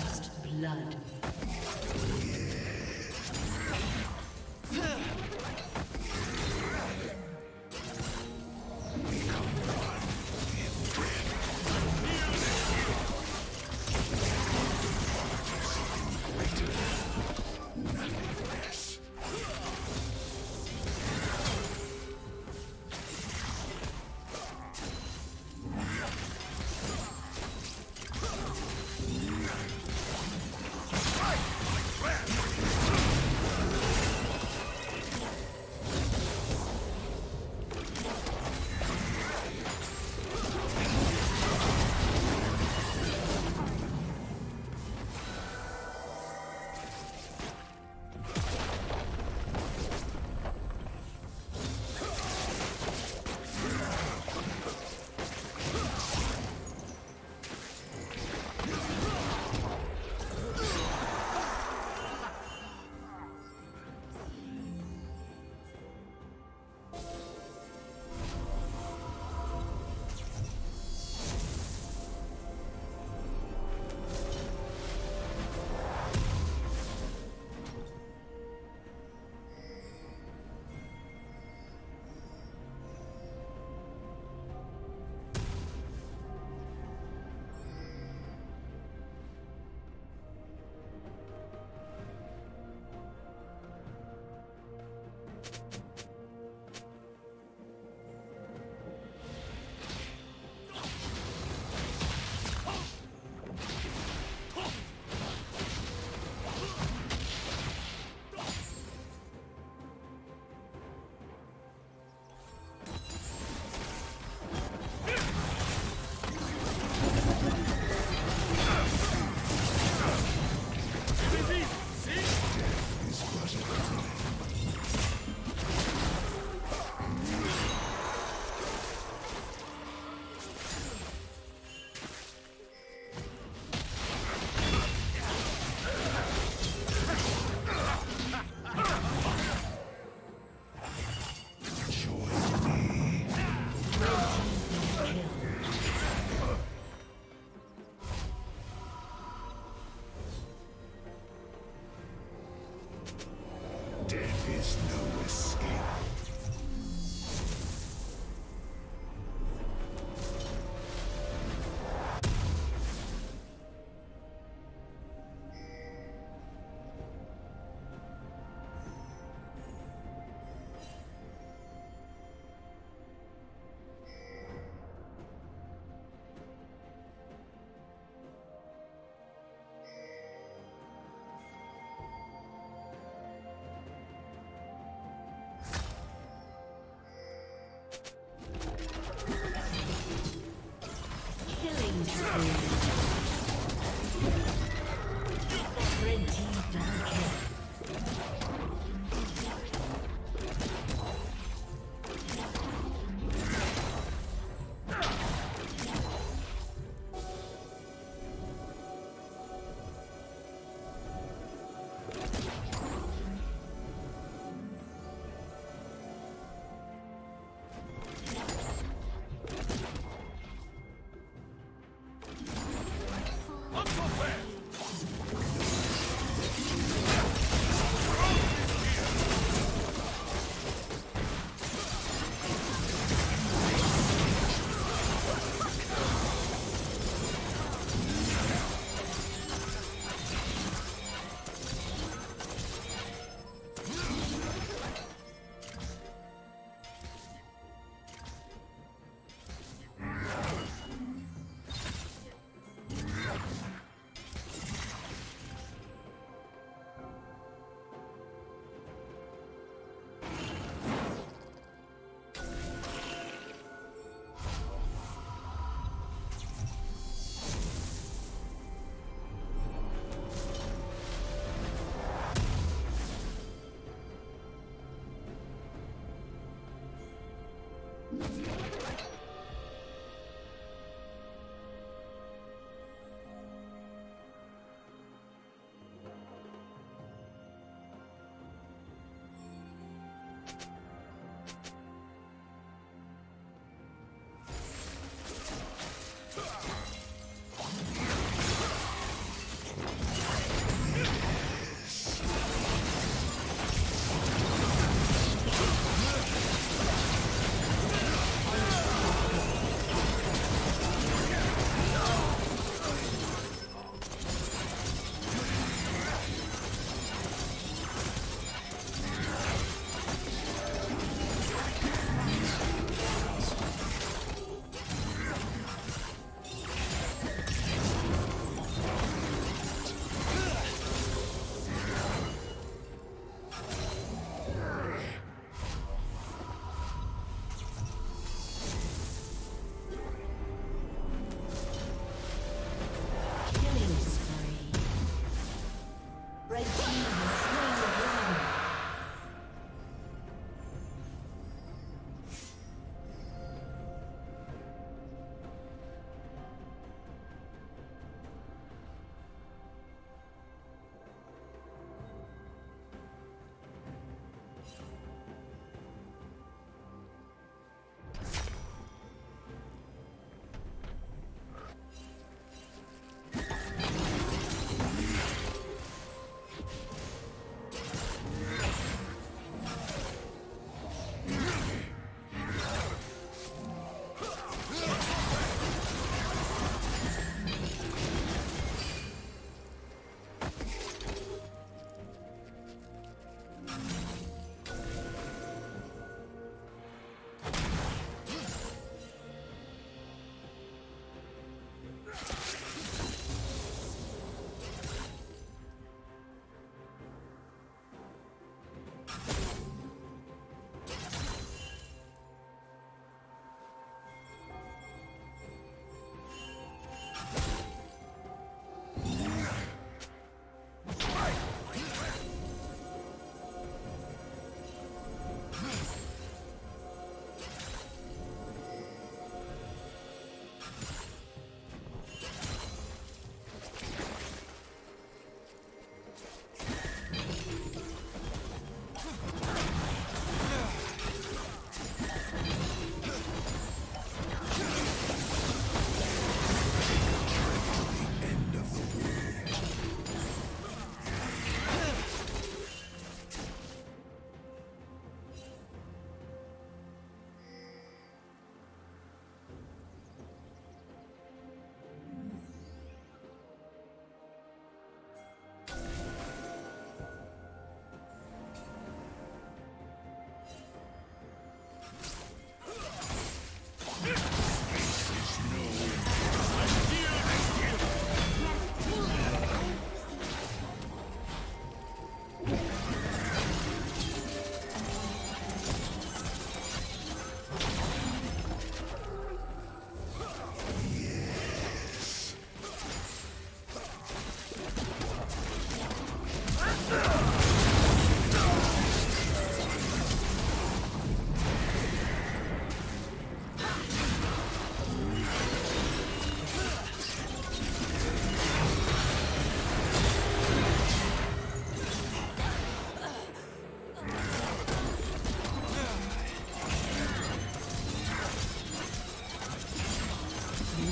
First blood.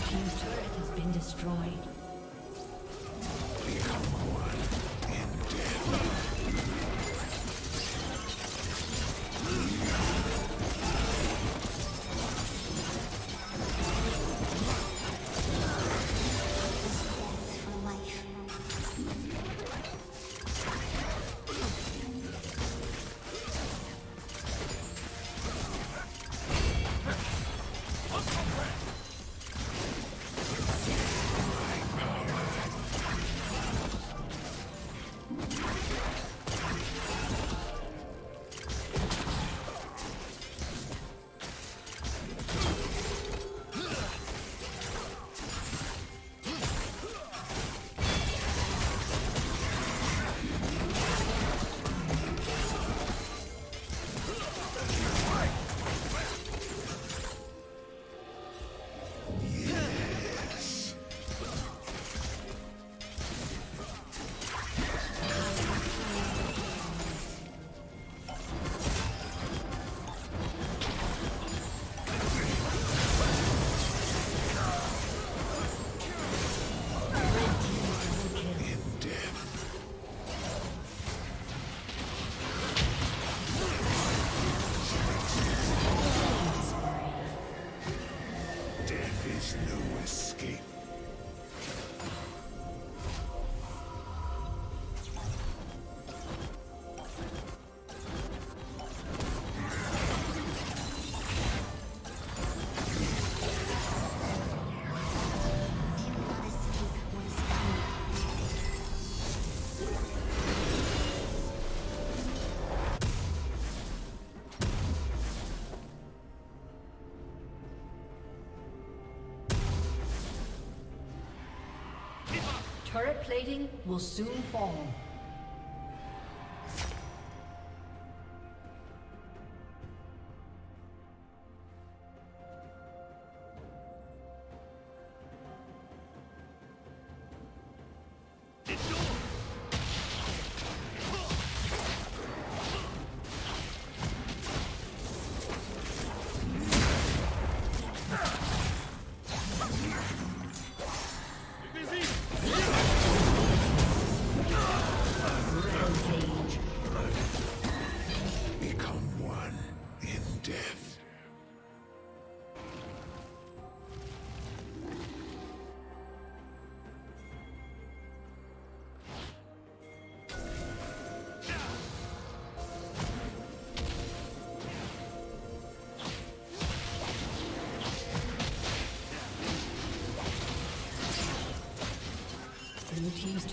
team's turret has been destroyed. Turret plating will soon fall. Blue team's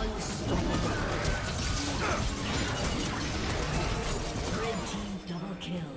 Unstoppable. Red team double kill.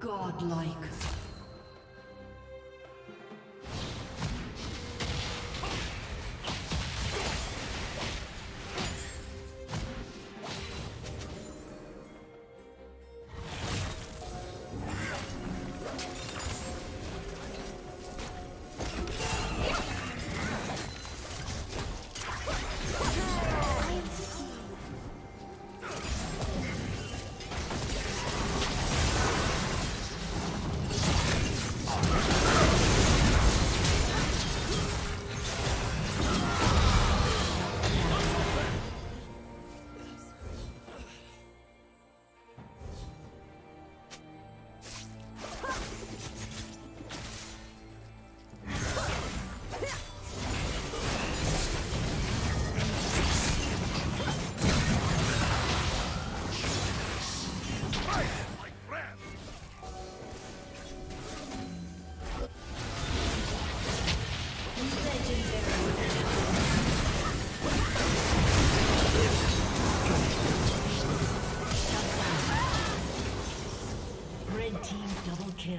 Godlike. Red team double kill.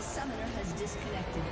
A summoner has disconnected.